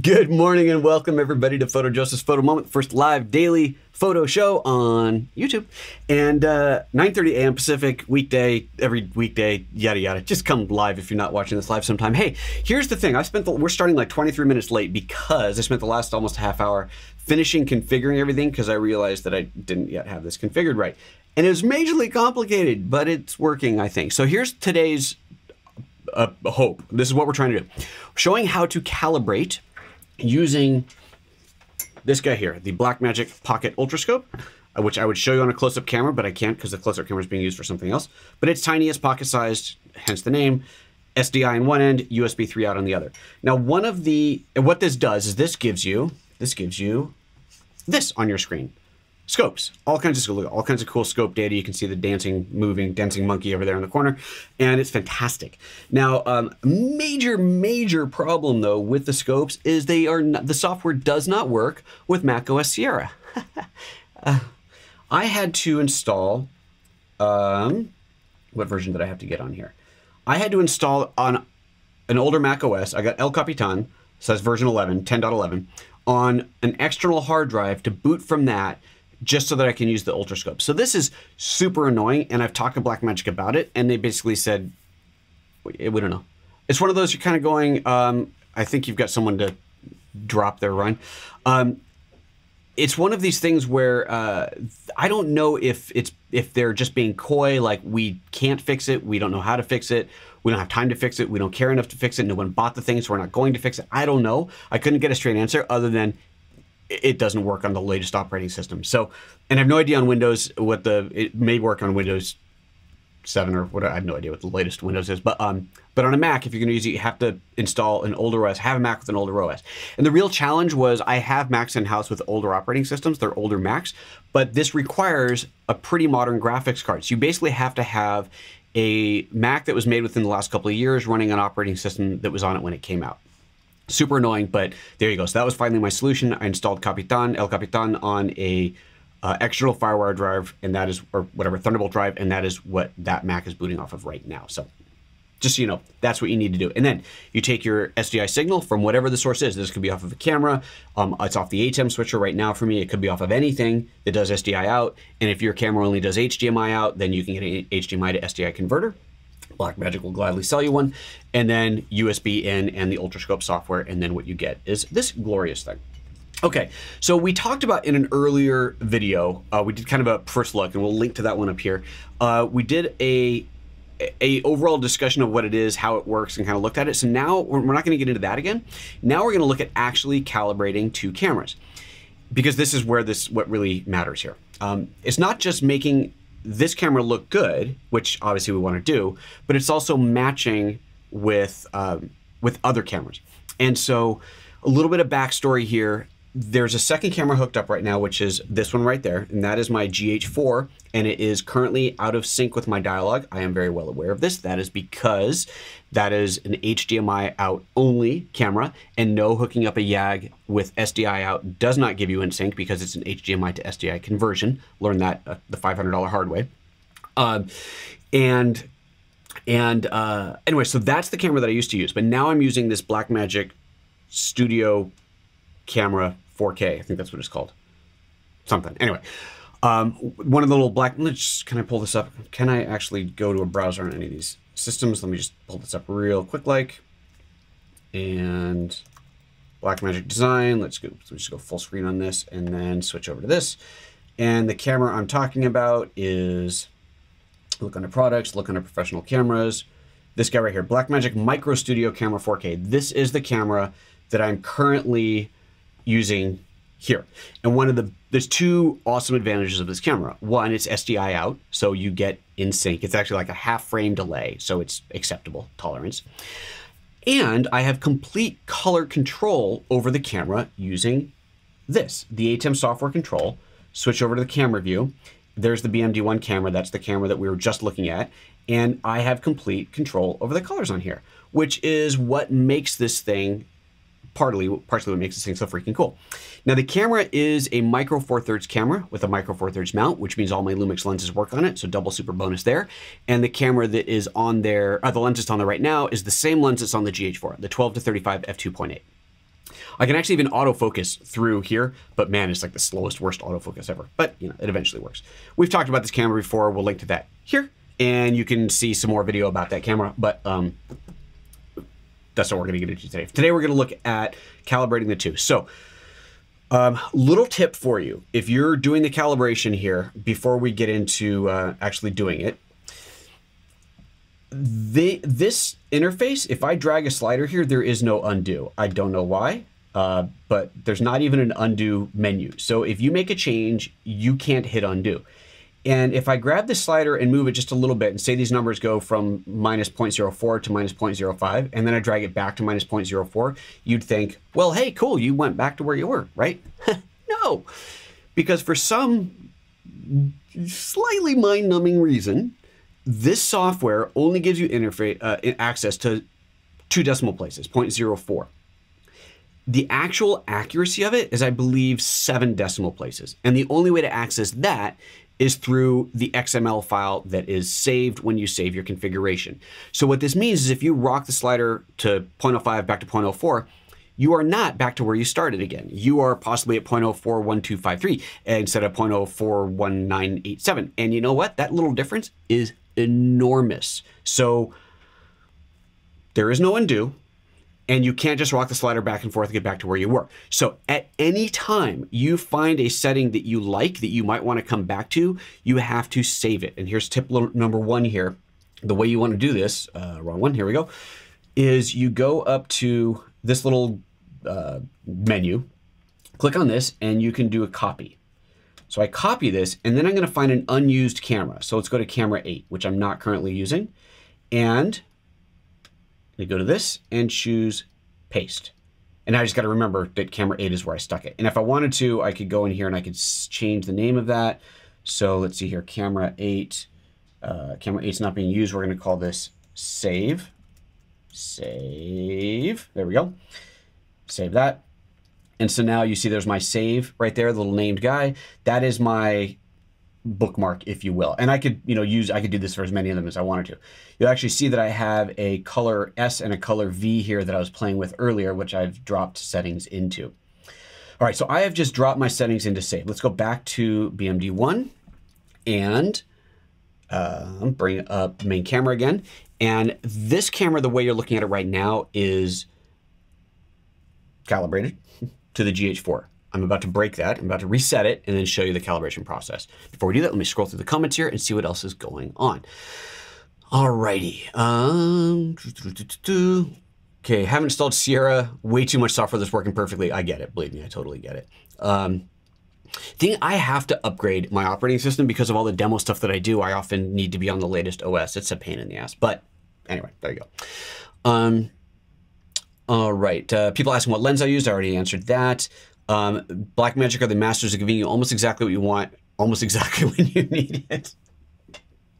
Good morning and welcome everybody to PhotoJoseph's Photo Moment, first live daily photo show on YouTube. And 9:30 a.m. Pacific, weekday, every weekday, yada yada. Just come live if you're not watching this live sometime. Hey, here's the thing. We're starting like 23 minutes late because I spent the last almost half hour finishing configuring everything because I realized that I didn't yet have this configured right. And it was majorly complicated, but it's working, I think. So here's today's hope. This is what we're trying to do. Showing how to calibrate using this guy here, the Blackmagic Pocket Ultrascope, which I would show you on a close-up camera, but I can't because the close-up camera is being used for something else. But it's tiny, it's pocket-sized, hence the name. SDI on one end, USB 3 out on the other. Now, what this does is this gives you this on your screen. Scopes, all kinds of cool scope data. You can see the dancing monkey over there in the corner, and it's fantastic. Now, major problem though with the scopes is the software does not work with Mac OS Sierra. I had to install, what version did I have to get on here? I had to install on an older Mac OS. I got El Capitan, so that's version 11, 10.11, on an external hard drive to boot from that, just so that I can use the ultrascope. So this is super annoying, and I've talked to Blackmagic about it, and they basically said, we don't know. It's one of those you're kind of going, I think you've got someone to drop their run. It's one of these things where I don't know if they're just being coy, like we can't fix it, we don't know how to fix it, we don't have time to fix it, we don't care enough to fix it, no one bought the thing, so we're not going to fix it. I don't know. I couldn't get a straight answer other than it doesn't work on the latest operating system. So, and I have no idea on Windows what it may work on Windows 7 or whatever. I have no idea what the latest Windows is, but on a Mac, if you're going to use it, you have to install an older OS, have a Mac with an older OS. And the real challenge was I have Macs in house with older operating systems. They're older Macs, but this requires a pretty modern graphics card. So you basically have to have a Mac that was made within the last couple of years running an operating system that was on it when it came out. Super annoying, but there you go. So that was finally my solution. I installed El Capitan on a external FireWire drive, and that is, or whatever, Thunderbolt drive, and that is what that Mac is booting off of right now. So just so you know, that's what you need to do. And then you take your SDI signal from whatever the source is. This could be off of a camera. It's off the ATEM switcher right now for me. It could be off of anything that does SDI out. And if your camera only does HDMI out, then you can get an HDMI to SDI converter. Blackmagic will gladly sell you one, and then USB in and the ultrascope software, and then what you get is this glorious thing. Okay, so we talked about in an earlier video, we did kind of a first look, and we'll link to that one up here. We did a overall discussion of what it is, how it works, and kind of looked at it. So now we're not going to get into that again. Now we're going to look at actually calibrating two cameras, because this is where what really matters here. It's not just making this camera look good, which obviously we want to do, but it's also matching with other cameras. And so a little bit of backstory here. There's a second camera hooked up right now, which is this one right there, and that is my GH4, and it is currently out of sync with my dialogue. I am very well aware of this. That is because that is an HDMI out only camera, and no, hooking up a YAG with SDI out does not give you in sync because it's an HDMI to SDI conversion. Learn that the $500 hard way. Anyway, so that's the camera that I used to use, but now I'm using this Blackmagic Studio Camera 4K, I think that's what it's called. Something. Anyway, one of the little can I pull this up? Can I actually go to a browser on any of these systems? Let me just pull this up real quick, and Blackmagic Design. Let's just go full screen on this and then switch over to this. And the camera I'm talking about is, look under products, look under professional cameras. This guy right here, Blackmagic Micro Studio Camera 4K. This is the camera that I'm currently using here. And there's two awesome advantages of this camera. One, it's SDI out, so you get in sync. It's actually like a half frame delay, so it's acceptable tolerance. And I have complete color control over the camera using this, the ATEM software control. Switch over to the camera view. There's the BMD1 camera. That's the camera that we were just looking at. And I have complete control over the colors on here, which is what makes this thing partially what makes this thing so freaking cool. Now, the camera is a micro four-thirds camera with a micro four-thirds mount, which means all my Lumix lenses work on it, so double super bonus there. And the camera that is on there, the lens that's on there right now, is the same lens that's on the GH4, the 12 to 35 f2.8. I can actually even autofocus through here, but man, it's like the slowest, worst autofocus ever. But, you know, it eventually works. We've talked about this camera before. We'll link to that here, and you can see some more video about that camera, but that's what we're going to get into today. Today, we're going to look at calibrating the two. So, little tip for you. If you're doing the calibration here, before we get into actually doing it, this interface, if I drag a slider here, there is no undo. I don't know why, but there's not even an undo menu. So if you make a change, you can't hit undo. And if I grab this slider and move it just a little bit and say these numbers go from minus 0.04 to minus 0.05, and then I drag it back to minus 0.04, you'd think, well, hey, cool, you went back to where you were, right? No, because for some slightly mind-numbing reason, this software only gives you interface access to 2 decimal places, 0.04. The actual accuracy of it is, I believe, 7 decimal places. And the only way to access that is through the XML file that is saved when you save your configuration. So what this means is if you rock the slider to 0.05 back to 0.04, you are not back to where you started again. You are possibly at 0.041253 instead of 0.041987. And you know what? That little difference is enormous. So there is no undo, and you can't just rock the slider back and forth to get back to where you were. So at any time you find a setting that you like, that you might want to come back to, you have to save it. And here's tip number one here. The way you want to do this, wrong one, here we go, is you go up to this little menu, click on this, and you can do a copy. So I copy this, and then I'm going to find an unused camera. So let's go to camera 8, which I'm not currently using. And I go to this and choose paste. And I just got to remember that camera 8 is where I stuck it. And if I wanted to, I could go in here and I could change the name of that. So let's see here, camera 8. Camera 8's not being used. We're going to call this save. Save. There we go. Save that. And so now you see there's my save right there, the little named guy. That is my bookmark, if you will. And I could, you know, I could do this for as many of them as I wanted to. You'll actually see that I have a color S and a color V here that I was playing with earlier, which I've dropped settings into. All right, so I have just dropped my settings into save. Let's go back to BMD1 and bring up main camera again. And this camera, the way you're looking at it right now, is calibrated to the GH4. I'm about to break that. I'm about to reset it and then show you the calibration process. Before we do that, let me scroll through the comments here and see what else is going on. Alrighty. Okay, haven't installed Sierra. Way too much software that's working perfectly. I get it. Believe me, I totally get it. I have to upgrade my operating system because of all the demo stuff that I do. I often need to be on the latest OS. It's a pain in the ass. But anyway, there you go. All right. People asking what lens I used. I already answered that. Blackmagic are the masters of giving you almost exactly what you want, almost exactly when you need it.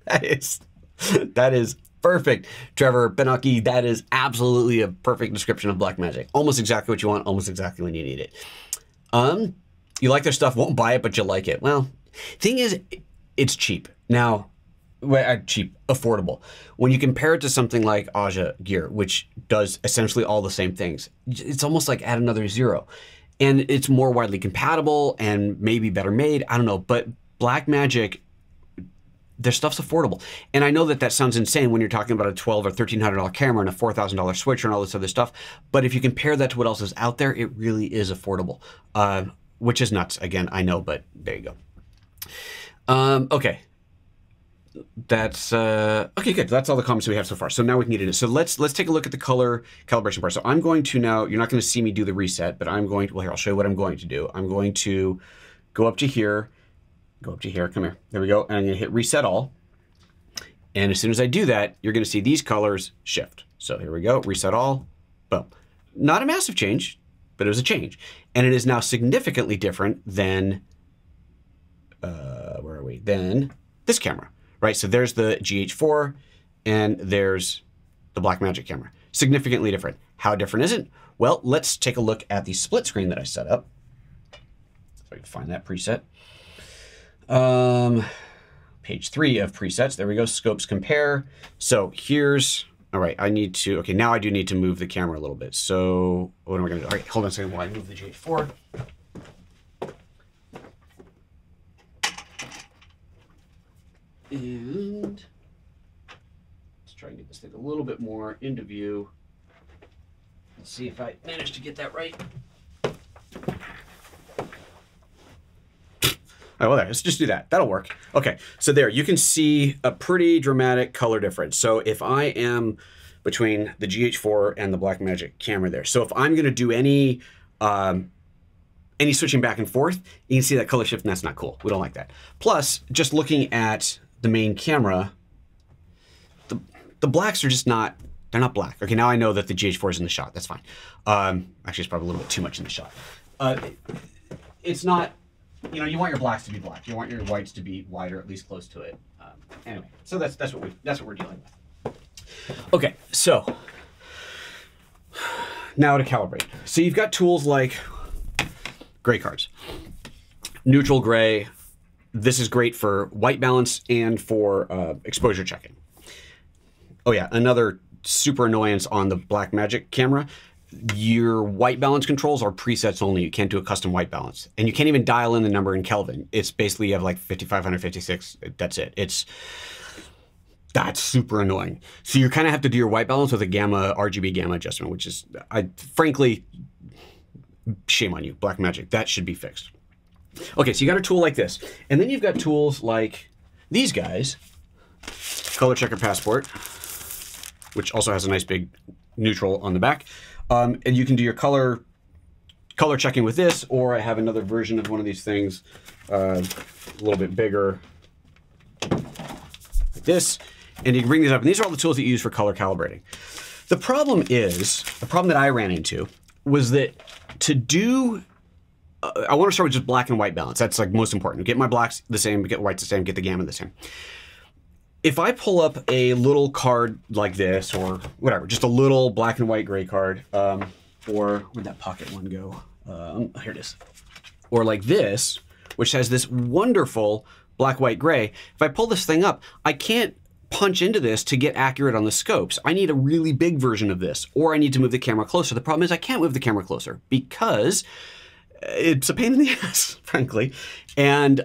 That is perfect. Trevor Benaki, that is absolutely a perfect description of Blackmagic. Almost exactly what you want, almost exactly when you need it. You like their stuff, won't buy it, but you like it. Well, thing is, it's cheap. Now, cheap, affordable. When you compare it to something like Aja Gear, which does essentially all the same things, it's almost like add another zero. And it's more widely compatible and maybe better made. I don't know, but Blackmagic, their stuff's affordable. And I know that that sounds insane when you're talking about a $1,200 or $1,300 camera and a $4,000 switcher and all this other stuff. But if you compare that to what else is out there, it really is affordable, which is nuts. Again, I know, but there you go. Okay. That's okay, good. That's all the comments we have so far. So now we can get into it. So let's take a look at the color calibration part. So I'm going to now, you're not going to see me do the reset, but I'm going to, well, here, I'll show you what I'm going to do. I'm going to go up to here, come here. There we go. And I'm going to hit reset all. And as soon as I do that, you're going to see these colors shift. So here we go, reset all, boom. Not a massive change, but it was a change. And it is now significantly different than, where are we? Than this camera. Right, so there's the GH4 and there's the Blackmagic camera. Significantly different. How different is it? Well, let's take a look at the split screen that I set up. If I can find that preset. Page 3 of presets. There we go. Scopes compare. So here's All right, I need to, okay, now I do need to move the camera a little bit. So what am I gonna do? All right, hold on a second while I move the GH4. And let's try and get this thing a little bit more into view. Let's see if I managed to get that right. Oh, well, there, let's just do that. That'll work. Okay, so there, you can see a pretty dramatic color difference. So if I am between the GH4 and the Blackmagic camera there, so if I'm gonna do any switching back and forth, you can see that color shift, and that's not cool. We don't like that. Plus, just looking at the main camera, the blacks are just not, they're not black. Okay, now I know that the GH4 is in the shot, that's fine. Actually, it's probably a little bit too much in the shot. It's not, you know, you want your blacks to be black. You want your whites to be white, or at least close to it. Anyway, so that's what we're dealing with. Okay, so now to calibrate. So you've got tools like gray cards, neutral gray. This is great for white balance and for exposure checking. Oh yeah, another super annoyance on the Blackmagic camera. Your white balance controls are presets only. You can't do a custom white balance, and you can't even dial in the number in Kelvin. It's basically, you have like 5556, that's it. That's super annoying. So you kind of have to do your white balance with a gamma, RGB gamma adjustment, which is, frankly, shame on you, Blackmagic. That should be fixed. Okay, so you got a tool like this, and then you've got tools like these guys, Color Checker Passport, which also has a nice big neutral on the back. And you can do your color checking with this, or I have another version of one of these things, a little bit bigger, like this. And you can bring these up, and these are all the tools that you use for color calibrating. The problem is, the problem that I ran into was that to do, I want to start with just black and white balance. That's like most important. Get my blacks the same, get whites the same, get the gamma the same. If I pull up a little card like this, or whatever, just a little black and white gray card, or where'd that pocket one go? Here it is. Or like this, which has this wonderful black, white, gray. If I pull this thing up, I can't punch into this to get accurate on the scopes. I need a really big version of this, or I need to move the camera closer. The problem is I can't move the camera closer because it's a pain in the ass, frankly. And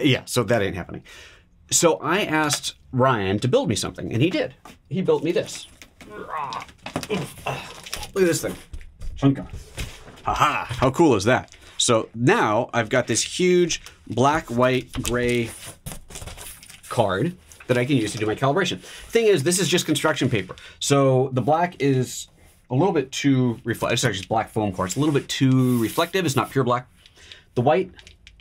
yeah, so that ain't happening. So I asked Ryan to build me something, and he did. He built me this. Look at this thing. Chunka. Haha, how cool is that? So now I've got this huge black, white, gray card that I can use to do my calibration. Thing is, this is just construction paper. So the black is a little bit too reflective. It's actually just black foam core. It's a little bit too reflective. It's not pure black. The white,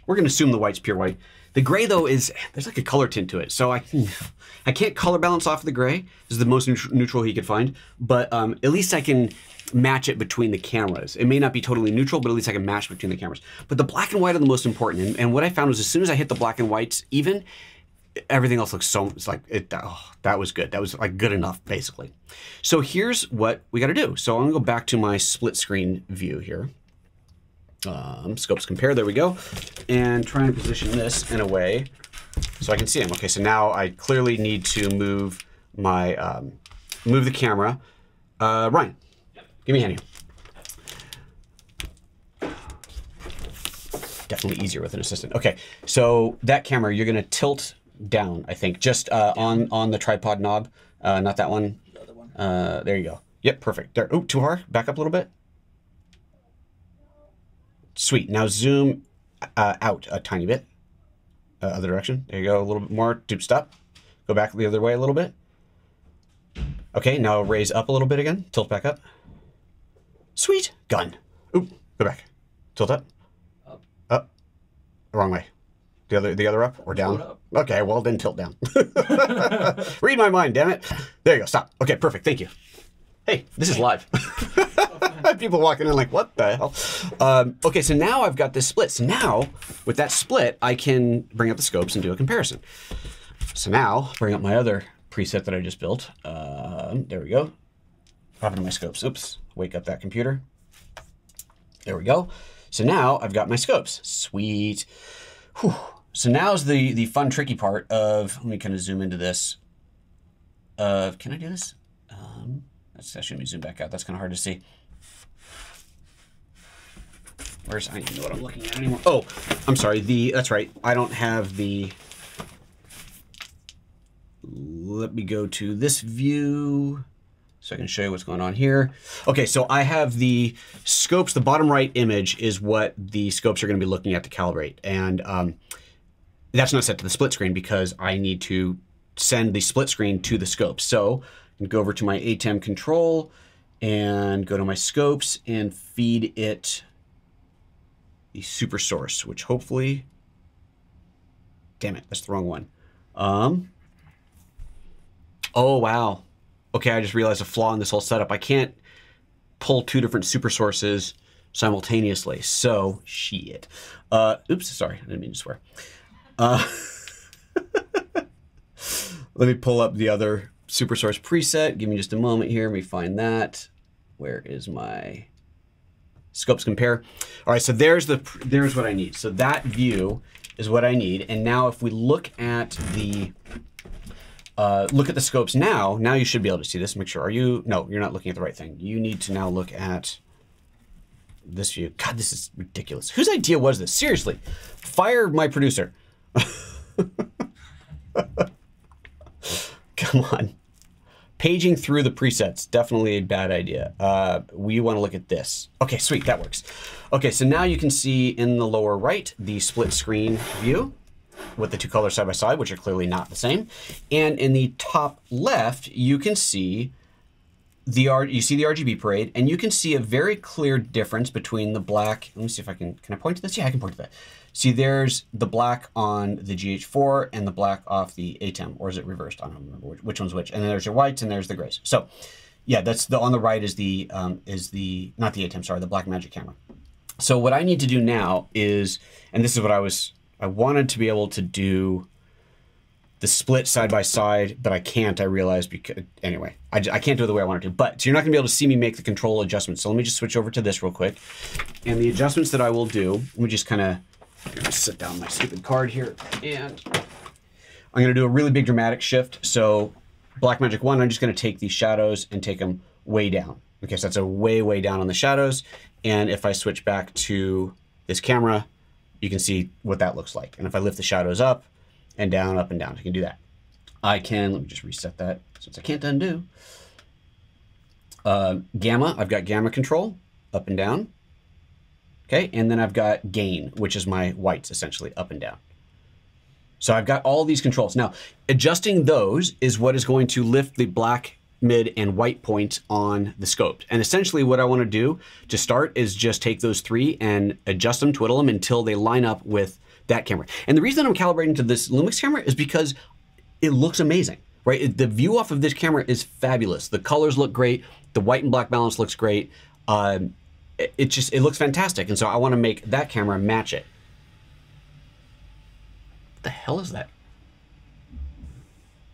we're gonna assume the white's pure white. The gray though is, there's like a color tint to it. So I can't color balance off of the gray. This is the most neutral he could find, but at least I can match it between the cameras. It may not be totally neutral, but at least I can match between the cameras. But the black and white are the most important. And what I found was as soon as I hit the black and whites even, everything else looks so, it's like, that was good. That was like good enough basically. So here's what we gotta do. So I'm gonna go back to my split screen view here. Scopes compare, there we go, and try and position this in a way so I can see him. Okay, so now I clearly need to move my, move the camera. Ryan, give me a hand here. Definitely easier with an assistant. Okay, so that camera, you're gonna tilt down, I think, just on the tripod knob, not that one. The other one. There you go. Yep, perfect. There. Oh, too hard, back up a little bit. Sweet, now zoom out a tiny bit. Other direction, there you go, a little bit more, doop stop. Go back the other way a little bit. Okay, now raise up a little bit again, tilt back up. Sweet, gun. Oop, go back, tilt up. Up. Up, wrong way. The other up or down? Up. Okay, well then tilt down. Read my mind, damn it. There you go, stop. Okay, perfect, thank you. Hey, this is live. People walking in like, what the hell? Okay, so now I've got this split. So now, with that split, I can bring up the scopes and do a comparison. So now, bring up my other preset that I just built. There we go. Pop into my scopes. Oops, wake up that computer. There we go. So now I've got my scopes. Sweet. Whew. So now's the fun, tricky part of, let me kind of zoom into this. of, can I do this? That should be zoomed back out. That's kind of hard to see. Where's, I don't even know what I'm looking at anymore. Oh, I'm sorry. That's right. I don't have the, let me go to this view so I can show you what's going on here. Okay, so I have the scopes. The bottom right image is what the scopes are going to be looking at to calibrate. And that's not set to the split screen because I need to send the split screen to the scope. So I can go over to my ATEM control and go to my scopes and feed it the super source, which hopefully, damn it, that's the wrong one. Oh, wow. Okay, I just realized a flaw in this whole setup. I can't pull two different super sources simultaneously. So, shit. Oops, sorry, I didn't mean to swear. Let me pull up the other super source preset. Give me just a moment here. Let me find that. Where is my scopes compare? All right, so there's what I need. So that view is what I need. And now if we look at the scopes now. Now you should be able to see this. Make sure, are you, no, you're not looking at the right thing. You need to now look at this view. God, this is ridiculous. Whose idea was this? Seriously, fire my producer. Come on. Paging through the presets, definitely a bad idea. We want to look at this. Okay, sweet, that works. Okay, so now you can see in the lower right, the split screen view with the two colors side by side, which are clearly not the same. And in the top left, you can see the RGB parade, and you can see a very clear difference between the black. Let me see if I can I point to this? Yeah, I can point to that. See, there's the black on the GH4 and the black off the ATEM, or is it reversed? I don't remember which one's which. And then there's your whites and there's the grays. So yeah, that's the, on the right is the, not the ATEM, sorry, the Blackmagic camera. So what I need to do now is, and this is what I wanted to be able to do the split side by side, but I can't, I realized, because anyway, I can't do it the way I want to do, but so you're not gonna be able to see me make the control adjustments. So let me just switch over to this real quick. And the adjustments that I will do, let me just kind of sit down my stupid card here, and I'm gonna do a really big dramatic shift. So Blackmagic 1, I'm just gonna take these shadows and take them way down. Okay, so that's a way, way down on the shadows. And if I switch back to this camera, you can see what that looks like. And if I lift the shadows up and down, up and down, I can do that. I can, let me just reset that since I can't undo. Gamma, I've got gamma control, up and down. Okay, and then I've got gain, which is my whites essentially, up and down. So I've got all these controls. Now, adjusting those is what is going to lift the black, mid, and white points on the scope. And essentially what I want to do to start is just take those three and adjust them, twiddle them until they line up with that camera. And the reason I'm calibrating to this Lumix camera is because it looks amazing, right? The view off of this camera is fabulous. The colors look great. The white and black balance looks great. It looks fantastic. And so I want to make that camera match it. What the hell is that?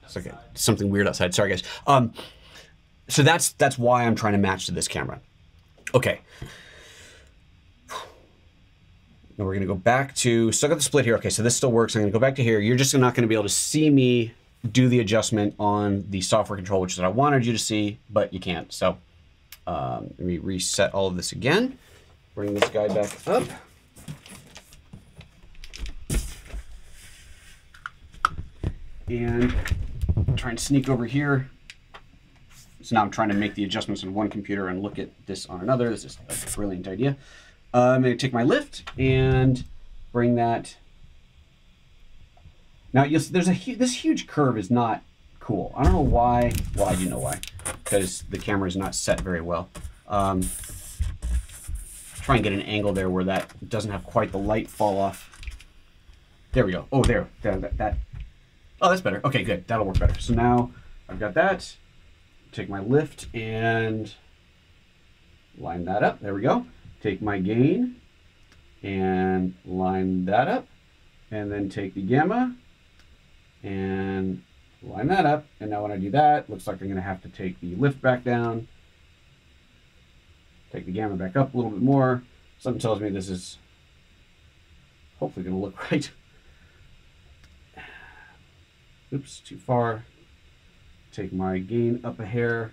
It's like something weird outside. Sorry guys. So that's why I'm trying to match to this camera. Okay. Now we're gonna go back to, still got the split here. Okay, so this still works. I'm gonna go back to here. You're just not gonna be able to see me do the adjustment on the software control, which is what I wanted you to see, but you can't. So let me reset all of this again. Bring this guy back up. And try and sneak over here. So now I'm trying to make the adjustments on one computer and look at this on another. This is a brilliant idea. I'm going to take my lift and bring that. Now you'll, there's this huge curve is not cool. I don't know why. Well, I do know why, because the camera is not set very well. Try and get an angle there where that doesn't have quite the light fall off. There we go. Oh, there, that. Oh, that's better. Okay, good. That'll work better. So now I've got that. Take my lift and line that up. There we go. Take my gain and line that up. And then take the gamma and line that up. And now when I do that, looks like I'm going to have to take the lift back down. Take the gamma back up a little bit more. Something tells me this is hopefully going to look right. Oops, too far. take my gain up a hair.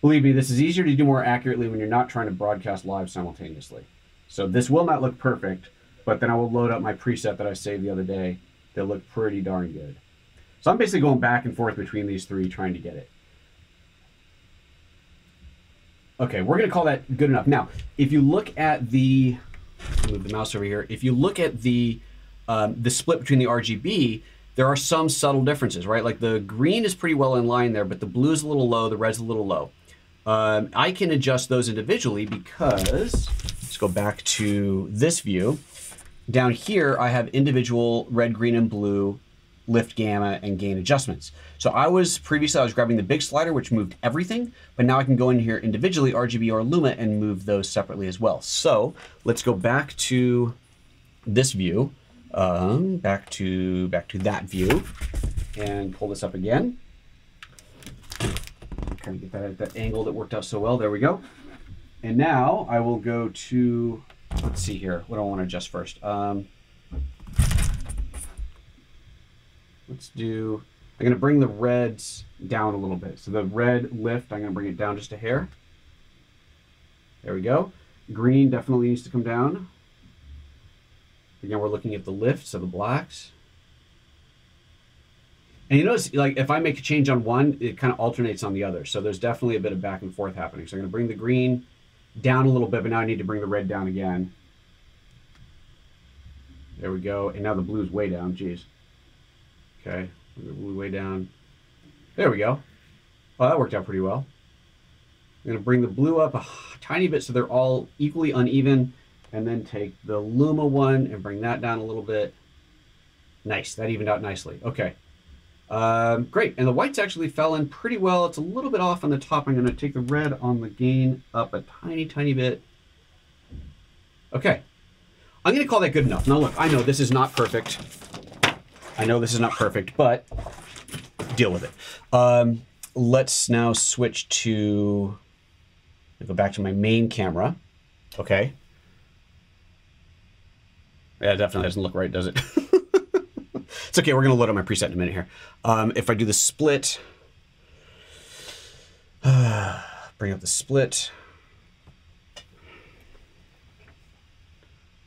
Believe me, this is easier to do more accurately when you're not trying to broadcast live simultaneously. So this will not look perfect, but then I will load up my preset that I saved the other day that looked pretty darn good. So I'm basically going back and forth between these three trying to get it. Okay, we're going to call that good enough. Now, if you look at the, move the mouse over here, if you look at the split between the RGB, there are some subtle differences, right? Like the green is pretty well in line there, but the blue is a little low, the red's a little low. I can adjust those individually because, let's go back to this view. Down here, I have individual red, green, and blue, lift, gamma, and gain adjustments. So previously I was grabbing the big slider, which moved everything, but now I can go in here individually, RGB or Luma, and move those separately as well. So let's go back to this view, back to that view, and pull this up again. Kind of get that at that angle that worked out so well. There we go. And now I will go to, let's see here, what do I want to adjust first? I'm going to bring the reds down a little bit. So the red lift, I'm going to bring it down just a hair. There we go. Green definitely needs to come down. Again, we're looking at the lifts of the blacks. And you notice, like, if I make a change on one, it kind of alternates on the other. So there's definitely a bit of back and forth happening. So I'm going to bring the green down a little bit, but now I need to bring the red down again. There we go. And now the blue's way down. Jeez. Okay. Bring the blue way down. There we go. Oh, that worked out pretty well. I'm going to bring the blue up a tiny bit so they're all equally uneven. And then take the Luma one and bring that down a little bit. Nice. That evened out nicely. Okay. Great. And the whites actually fell in pretty well. It's a little bit off on the top. I'm going to take the red on the gain up a tiny, tiny bit. Okay. I'm going to call that good enough. Now look, I know this is not perfect. I know this is not perfect, but deal with it. Let's now switch to, go back to my main camera. Okay. Yeah, it definitely doesn't look right, does it? It's okay, we're gonna load up my preset in a minute here. If I do the split, bring up the split.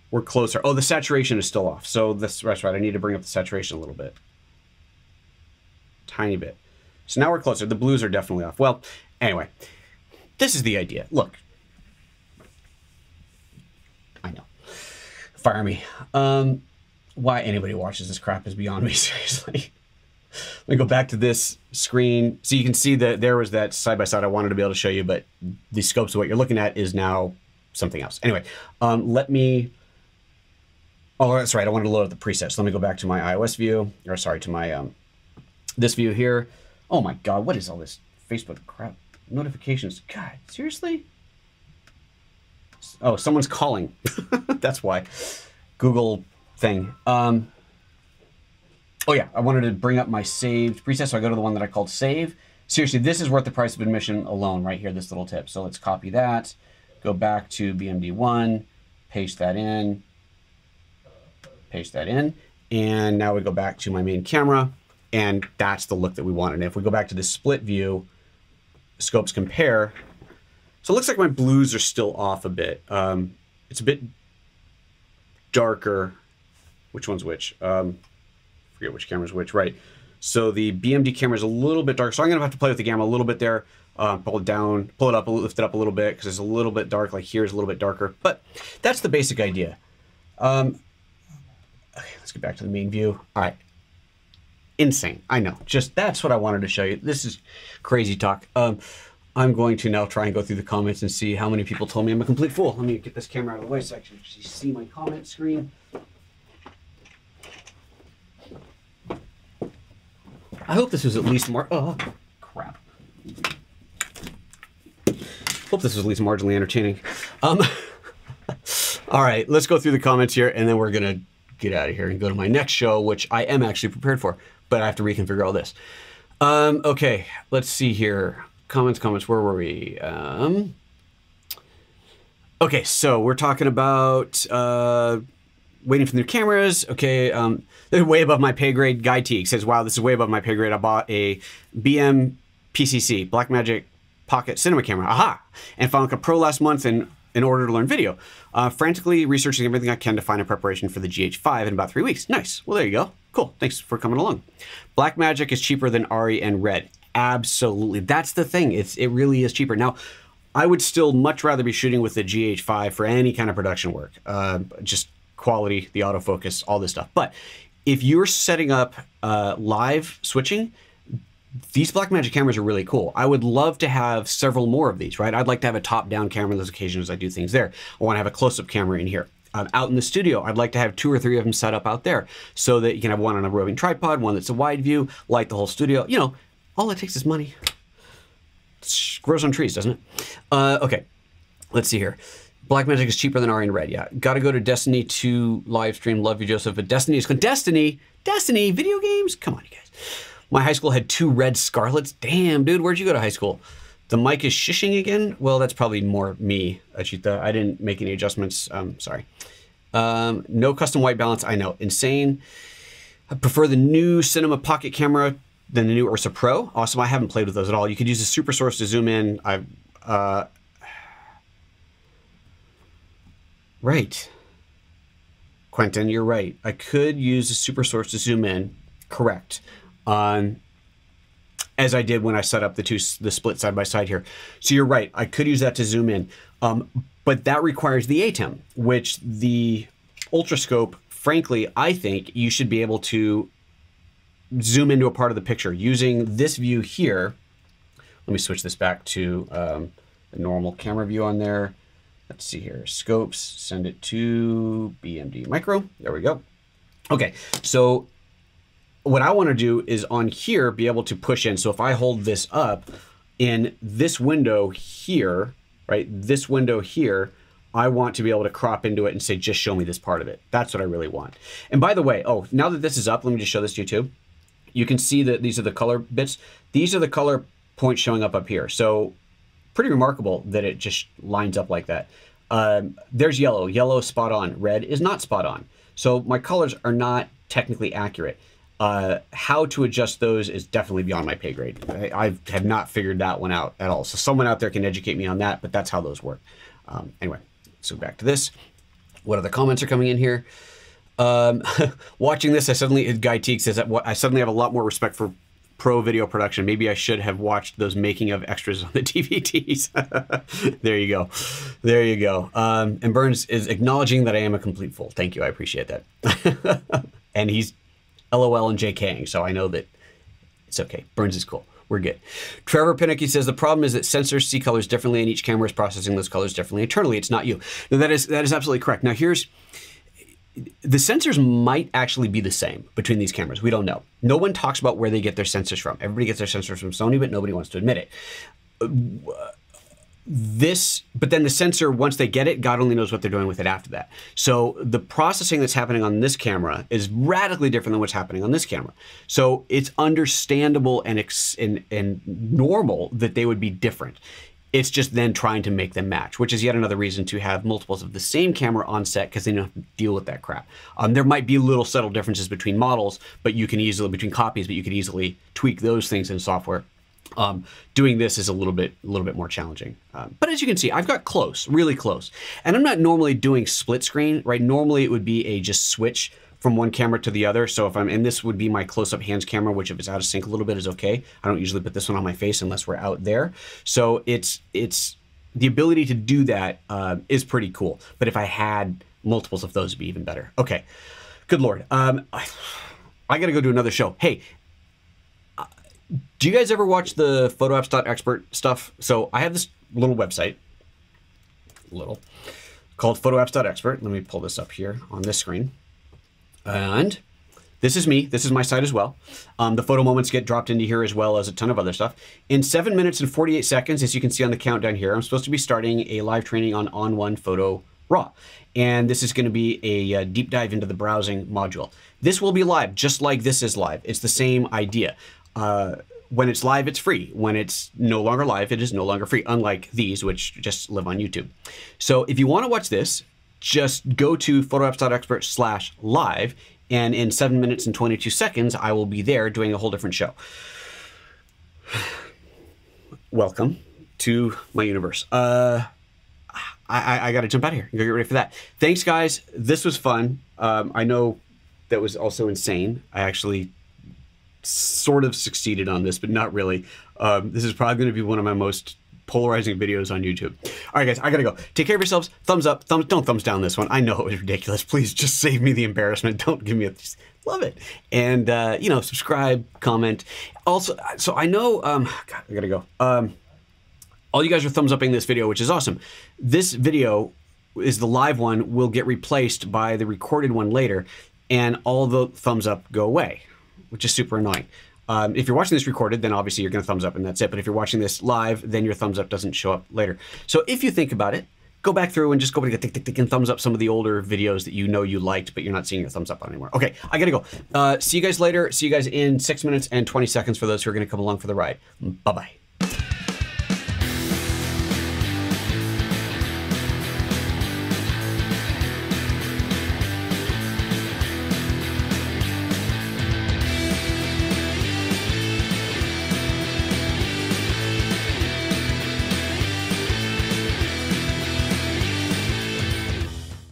We're closer. Oh, the saturation is still off. So that's right, I need to bring up the saturation a little bit. Tiny bit. So now we're closer. The blues are definitely off. Well, anyway, this is the idea. Look. I know. Fire me. Why anybody watches this crap is beyond me, seriously. Let me go back to this screen. So you can see that there was that side-by-side I wanted to be able to show you, but the scopes of what you're looking at is now something else. Anyway, let me... Oh, that's right. I wanted to load up the presets. So let me go back to my iOS view, or sorry, to my this view here. Oh my God, what is all this Facebook crap? Notifications. God, seriously? Oh, someone's calling. That's why. Google thing. Oh yeah, I wanted to bring up my saved preset, so I go to the one that I called save. Seriously, this is worth the price of admission alone right here, this little tip. So let's copy that, go back to BMD1, paste that in, and now we go back to my main camera, and that's the look that we wanted. And if we go back to the split view, scopes compare, so it looks like my blues are still off a bit. It's a bit darker. Which one's which? Forget which camera's which, right. So the BMD camera's a little bit dark. So I'm gonna have to play with the gamma a little bit there. Pull it down, pull it up, lift it up a little bit because it's a little bit dark, like here's a little bit darker. But that's the basic idea. Okay, let's get back to the main view. All right, insane, I know. Just that's what I wanted to show you. This is crazy talk. I'm going to now try and go through the comments and see how many people told me I'm a complete fool. Let me get this camera out of the way so I can actually see my comment screen. I hope this was at least marginally entertaining. All right, let's go through the comments here and then we're gonna get out of here and go to my next show, which I am actually prepared for, but I have to reconfigure all this. Okay, let's see here. Comments, where were we? Okay, so we're talking about waiting for new cameras. Okay, they're way above my pay grade. Guy Teague says, wow, this is way above my pay grade. I bought a BMPCC, Blackmagic Pocket Cinema Camera. Aha! And found like a Pro last month in order to learn video. Frantically researching everything I can to find in preparation for the GH5 in about 3 weeks. Nice. Well, there you go. Cool. Thanks for coming along. Blackmagic is cheaper than Arri and Red. Absolutely. That's the thing. It really is cheaper. Now, I would still much rather be shooting with the GH5 for any kind of production work. Just quality, the autofocus, all this stuff. But if you're setting up live switching, these Blackmagic cameras are really cool. I would love to have several more of these, right? I'd like to have a top-down camera on those occasions I do things there. I want to have a close-up camera in here. Out in the studio, I'd like to have 2 or 3 of them set up out there so that you can have one on a roving tripod, one that's a wide view, light the whole studio. You know, all it takes is money. It grows on trees, doesn't it? Okay, let's see here. Blackmagic is cheaper than Arri and Red, yeah. Gotta go to Destiny 2 live stream. Love you, Joseph. But Destiny is going. Destiny, video games? Come on, you guys. My high school had 2 red scarlets. Damn, dude, where'd you go to high school? The mic is shishing again? Well, that's probably more me, Achita. I didn't make any adjustments. Sorry. No custom white balance. I know, insane. I prefer the new Cinema Pocket camera than the new Ursa Pro. Awesome. I haven't played with those at all. You could use a super source to zoom in. Right. Quentin, you're right. I could use a super source to zoom in. Correct. As I did when I set up the split side by side here. So you're right, I could use that to zoom in, but that requires the ATEM, which the Ultrascope, frankly, I think you should be able to zoom into a part of the picture using this view here. Let me switch this back to the normal camera view on there. Let's see here, scopes, send it to BMD Micro, there we go. Okay, so what I want to do is on here, be able to push in. So if I hold this up in this window here, right, this window here, I want to be able to crop into it and say, just show me this part of it. That's what I really want. And by the way, oh, now that this is up, let me just show this to you too. You can see that these are the color bits. These are the color points showing up here. So pretty remarkable that it just lines up like that. There's yellow, yellow spot on, red is not spot on. So my colors are not technically accurate. How to adjust those is definitely beyond my pay grade. I have not figured that one out at all. So someone out there can educate me on that, but that's how those work. Anyway, so back to this. What other comments are coming in here? Watching this, Guy Teague says, I suddenly have a lot more respect for pro video production. Maybe I should have watched those making of extras on the DVDs. There you go. There you go. And Burns is acknowledging that I am a complete fool. Thank you. I appreciate that. And he's LOL and JKing, so I know that it's okay. Burns is cool. We're good. Trevor Pinnocky says, the problem is that sensors see colors differently and each camera is processing those colors differently internally. It's not you. Now, that is absolutely correct. Now, here's... the sensors might actually be the same between these cameras. We don't know. No one talks about where they get their sensors from. Everybody gets their sensors from Sony, but nobody wants to admit it. But then the sensor, once they get it, God only knows what they're doing with it after that. So the processing that's happening on this camera is radically different than what's happening on this camera. So it's understandable and normal that they would be different. It's just then trying to make them match, which is yet another reason to have multiples of the same camera on set because they don't have to deal with that crap. There might be little subtle differences between models, but you can easily, between copies, but you can easily tweak those things in software. Doing this is a little bit more challenging. But as you can see, I've got close, really close. And I'm not normally doing split screen, right? Normally it would be a just switch from one camera to the other. So if I'm, and this would be my close-up hands camera, which if it's out of sync a little bit is okay. I don't usually put this one on my face unless we're out there. So it's the ability to do that is pretty cool. But if I had multiples of those, it'd be even better. Okay, good Lord. I gotta go do another show. Hey, do you guys ever watch the photoapps.expert stuff? So I have this little website, called photoapps.expert. Let me pull this up here on this screen. And this is me, this is my site as well. The photo moments get dropped into here as well as a ton of other stuff. In 7 minutes and 48 seconds, as you can see on the countdown here, I'm supposed to be starting a live training on On1 Photo Raw. And this is gonna be a deep dive into the browsing module. This will be live, just like this is live. It's the same idea. When it's live, it's free. When it's no longer live, it is no longer free, unlike these, which just live on YouTube. So if you want to watch this, just go to photoapps.expert/live, and in 7 minutes and 22 seconds, I will be there doing a whole different show. Welcome to my universe. I gotta jump out of here and go get ready for that. Thanks guys, this was fun. I know that was also insane. I actually sort of succeeded on this, but not really. This is probably gonna be one of my most polarizing videos on YouTube. All right guys, I gotta go. Take care of yourselves. Thumbs up, don't thumbs down this one. I know it was ridiculous. Please just save me the embarrassment. Don't give me a, just love it. And you know, subscribe, comment. Also, so I know, God, I gotta go. All you guys are thumbs upping this video, which is awesome. This video is the live one, will get replaced by the recorded one later, and all the thumbs up go away, which is super annoying. If you're watching this recorded, then obviously you're gonna thumbs up and that's it. But if you're watching this live, then your thumbs up doesn't show up later. So if you think about it, go back through and just go tick, tick, tick, tick, and thumbs up some of the older videos that you know you liked, but you're not seeing your thumbs up on anymore. Okay, I gotta go. See you guys later. See you guys in 6 minutes and 20 seconds for those who are gonna come along for the ride. Bye-bye.